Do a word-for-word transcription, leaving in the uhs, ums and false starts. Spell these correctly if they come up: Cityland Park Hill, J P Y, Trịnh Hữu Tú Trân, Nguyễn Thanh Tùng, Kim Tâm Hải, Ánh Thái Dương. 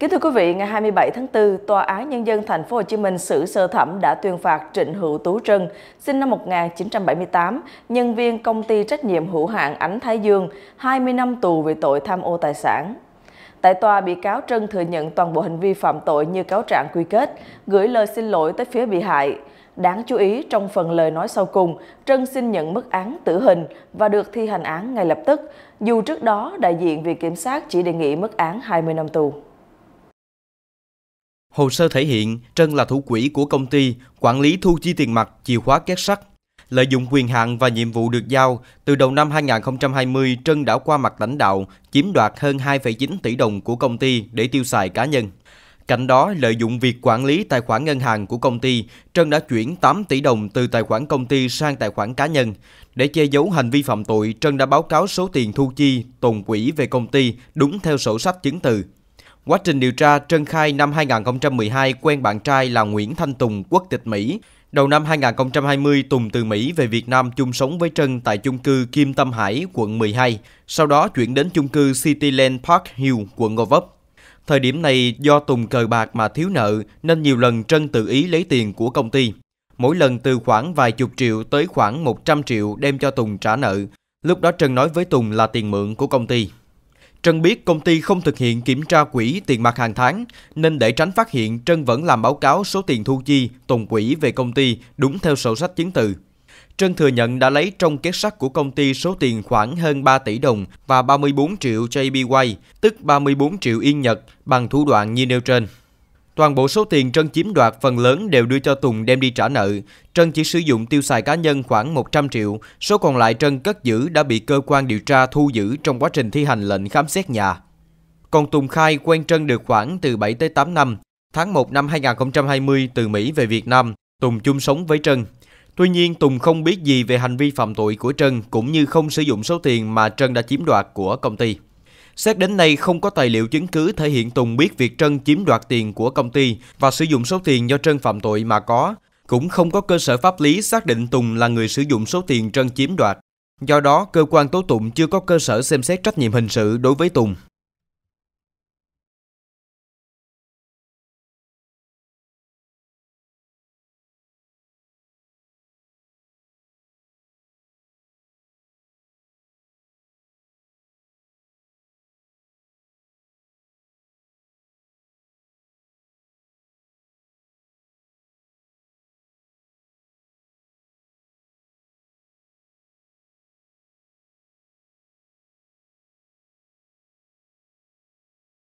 Kính thưa quý vị, ngày hai mươi bảy tháng tư, Tòa án Nhân dân Thành phố Hồ Chí Minh xử sơ thẩm đã tuyên phạt Trịnh Hữu Tú Trân, sinh năm một nghìn chín trăm bảy mươi tám, nhân viên công ty trách nhiệm hữu hạn Ánh Thái Dương, hai mươi năm tù về tội tham ô tài sản. Tại tòa, bị cáo Trân thừa nhận toàn bộ hành vi phạm tội như cáo trạng quy kết, gửi lời xin lỗi tới phía bị hại. Đáng chú ý, trong phần lời nói sau cùng, Trân xin nhận mức án tử hình và được thi hành án ngay lập tức, dù trước đó đại diện Viện Kiểm sát chỉ đề nghị mức án hai mươi năm tù. Hồ sơ thể hiện Trân là thủ quỹ của công ty, quản lý thu chi tiền mặt, chìa khóa két sắt. Lợi dụng quyền hạn và nhiệm vụ được giao, từ đầu năm hai nghìn không trăm hai mươi, Trân đã qua mặt lãnh đạo, chiếm đoạt hơn hai phẩy chín tỷ đồng của công ty để tiêu xài cá nhân. Cạnh đó, lợi dụng việc quản lý tài khoản ngân hàng của công ty, Trân đã chuyển tám tỷ đồng từ tài khoản công ty sang tài khoản cá nhân. Để che giấu hành vi phạm tội, Trân đã báo cáo số tiền thu chi, tồn quỹ về công ty đúng theo sổ sách chứng từ. Quá trình điều tra, Trân khai năm hai nghìn không trăm mười hai quen bạn trai là Nguyễn Thanh Tùng, quốc tịch Mỹ. Đầu năm hai nghìn không trăm hai mươi, Tùng từ Mỹ về Việt Nam chung sống với Trân tại chung cư Kim Tâm Hải, quận mười hai, sau đó chuyển đến chung cư Cityland Park Hill, quận Gò Vấp. Thời điểm này, do Tùng cờ bạc mà thiếu nợ, nên nhiều lần Trân tự ý lấy tiền của công ty. Mỗi lần từ khoảng vài chục triệu tới khoảng một trăm triệu đem cho Tùng trả nợ. Lúc đó Trân nói với Tùng là tiền mượn của công ty. Trân biết công ty không thực hiện kiểm tra quỹ tiền mặt hàng tháng, nên để tránh phát hiện, Trân vẫn làm báo cáo số tiền thu chi, tồn quỹ về công ty đúng theo sổ sách chứng từ. Trân thừa nhận đã lấy trong két sắt của công ty số tiền khoảng hơn ba tỷ đồng và ba mươi bốn triệu J P Y, tức ba mươi bốn triệu Yên Nhật, bằng thủ đoạn như nêu trên. Toàn bộ số tiền Trân chiếm đoạt phần lớn đều đưa cho Tùng đem đi trả nợ. Trân chỉ sử dụng tiêu xài cá nhân khoảng một trăm triệu, số còn lại Trân cất giữ đã bị cơ quan điều tra thu giữ trong quá trình thi hành lệnh khám xét nhà. Còn Tùng khai quen Trân được khoảng từ bảy tới tám năm. Tháng một năm hai nghìn không trăm hai mươi từ Mỹ về Việt Nam, Tùng chung sống với Trân. Tuy nhiên, Tùng không biết gì về hành vi phạm tội của Trân cũng như không sử dụng số tiền mà Trân đã chiếm đoạt của công ty. Xét đến nay, không có tài liệu chứng cứ thể hiện Tùng biết việc Trân chiếm đoạt tiền của công ty và sử dụng số tiền do Trân phạm tội mà có. Cũng không có cơ sở pháp lý xác định Tùng là người sử dụng số tiền Trân chiếm đoạt. Do đó, cơ quan tố tụng chưa có cơ sở xem xét trách nhiệm hình sự đối với Tùng.